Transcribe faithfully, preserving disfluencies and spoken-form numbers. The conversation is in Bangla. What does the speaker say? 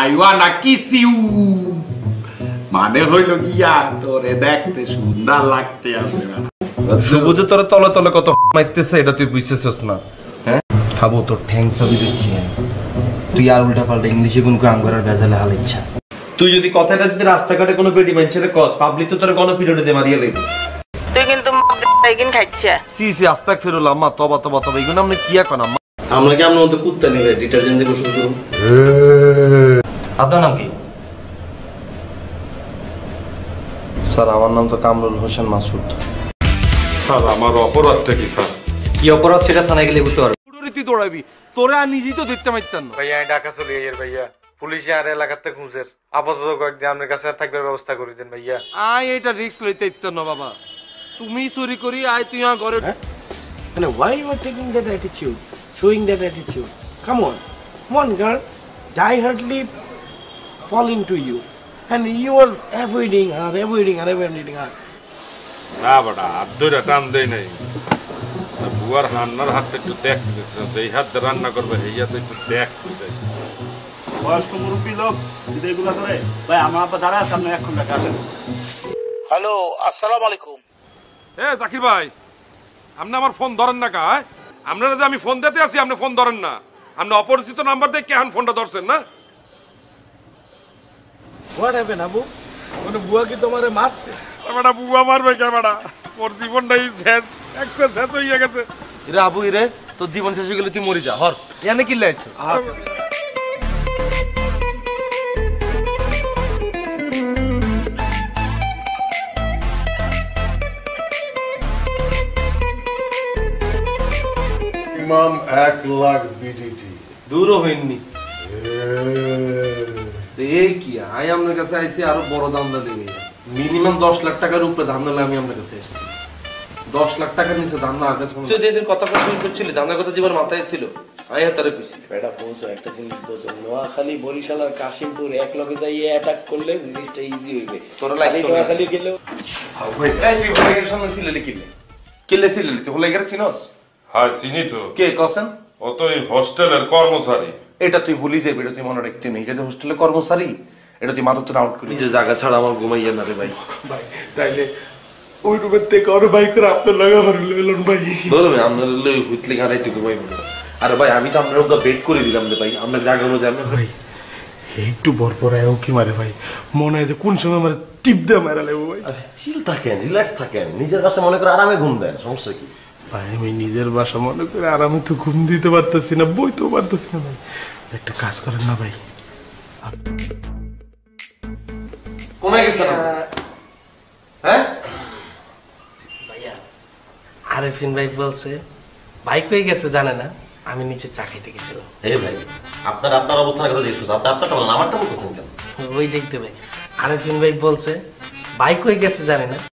আইওয়া নাকি সিউ মানে হইল গিয়া তোরে দেখতে সুন্দর লাগতে আছে না সবুজ তোর তলে তলে কত মাইতেছে এটা তুই বুঝছিস না হ্যাঁ খাবো তোর ঠ্যাং সবই দিচ্ছি তুই আর উল্টা পাল্টা ইংলিশে কোন কাম করার ভেজালে হাল ইচ্ছা তুই যদি কথাটা যদি রাস্তাঘাটে কোনো পেটি মানছেরে কস পাবলিক তো তোর কোন পিরিয়ডে দে মারিয়া লইব তুই কিন্তু মাইগিন খাইছিস সি সি আস্তাগফিরুল্লাহ মা তওবা তওবা তওবা ইগুন আমরা কিয়া কনা আমরা কি আমরা ওতে কুত্তা নিবে ডিটারজেন্ট দিয়ে গোসল করব আপনার নাম কি স্যার আমার নাম তো কামরুল হোসেন মাসুদ স্যার আমার অপরাধটা কি স্যার কি অপরাধ সেটা থানায় গেলে বুঝতে পারবি পুরোরিতি দৌড়াবি তোরা নিজে তো দেখতে মাইতান না ভাইয়া ঢাকা চলে আইয়ের ভাইয়া পুলিশ আর এলাকাতে খুঁজের আপাতত কয়েকদিন আপনার কাছে থাকবার ব্যবস্থা করে দেন ভাইয়া আয় এটা রিস্ক লইতে ইতন না বাবা তুমি চুরি করি আয় তুই আ ঘরে মানে why you are taking that attitude showing that attitude come on come on girl die hardly fall into you and you are avoiding her avoiding her avoiding her না বড়া আদুরা টান দেই নাই বুয়ার হান্নার হাতে একটু দেখ দেই হাত রান্না করবে হেইয়া তো একটু দেখ দেই বয়স্ক মুরুব্বি লোক এগুলা করে ভাই আমার আপা দাঁড়া সামনে এখন টাকা আসেন হ্যালো আসসালামু আলাইকুম এ জাকির ভাই আপনি আমার ফোন ধরেন না কা আপনারা যে আমি ফোন দিতে আছি আপনি ফোন ধরেন না আপনি অপরিচিত নাম্বার দিয়ে কেন ফোনটা ধরছেন না হোয়াট হ্যাপেন আবু মানে বুয়া কি তোমারে মারছে বেটা বুয়া মারবে কে বেটা ওর জীবনটাই শেষ একসাথে শেষ হয়ে গেছে এরে আবু এরে তোর জীবন শেষ হয়ে গেলে তুই মরে যা হর এনে কি লাইছ মাম এক লাখ বিডিটি দূর হইনি এই কি আই আমার কাছে আইছি আর বড় দামটা দিবি মিনিমাম দশ লাখ টাকার উপরে দাম দিলে আমি আমার কাছে এসেছি দশ লাখ টাকার নিচে দাম না আগে তুই যেদিন কথা কথা বলছিলি দামের কথা জীবন মাথায় ছিল আই হাতারে পিছি এটা পৌঁছো একটা জিনিস বলতো নোয়াখালী বরিশাল আর কাশিমপুর এক লগে যাইয়ে অ্যাটাক করলে জিনিসটা ইজি হইবে তোরা লাইক নোয়াখালী গেল আউ ভাই এই তুই ভাইয়ের সামনে ছিলে লিখিলে কেলে ছিলে তুই হলাই গেছিস নস হ্যাঁ চিনি তো কে কসেন ও তো এই হোস্টেলের কর্মচারী এটা তুই ভুলি যাবি এটা তুই মনে রাখতে নেই এটা যে হোস্টেলের কর্মচারী এটা তুই মাথা তো আউট করি যে জায়গা ছাড়া আমার ঘুমাইয়া না রে ভাই ভাই তাইলে ওই রুমের থেকে আর ভাই করে আপনার লাগা ভরে লইলন ভাই বলবে আমরা লই হুতলি গাড়াইতে ঘুমাইবো আরে ভাই আমি তো আপনার ওটা বেড করে দিলাম রে ভাই আমরা জায়গা মতো জানেন ভাই একটু বরপরায়ও কি মারে ভাই মনে হয় যে কোন সময় আমার টিপ দে মারা লাগবে ভাই আরে চিল থাকেন রিল্যাক্স থাকেন নিজের কাছে মনে করে আরামে ঘুম দেন সমস্যা কি ভাই আমি নিজের বাসা মনে করে আরামে তো ঘুম দিতে পারতেছি না বইতেও পারতেছি না ভাই একটা কাজ করেন না ভাই কোনায় গেছেন হ্যাঁ ভাইয়া আরেফিন ভাই বলছে বাইক হয়ে গেছে জানে না আমি নিচে চা খাইতে গেছিলাম এই ভাই আপনার আপনার অবস্থার কথা জিজ্ঞেস করছি আপনি আপনারটা বলেন আমারটা বলতেছেন কেন ওই দেখতে ভাই আরেফিন ভাই বলছে বাইক হয়ে গেছে জানে না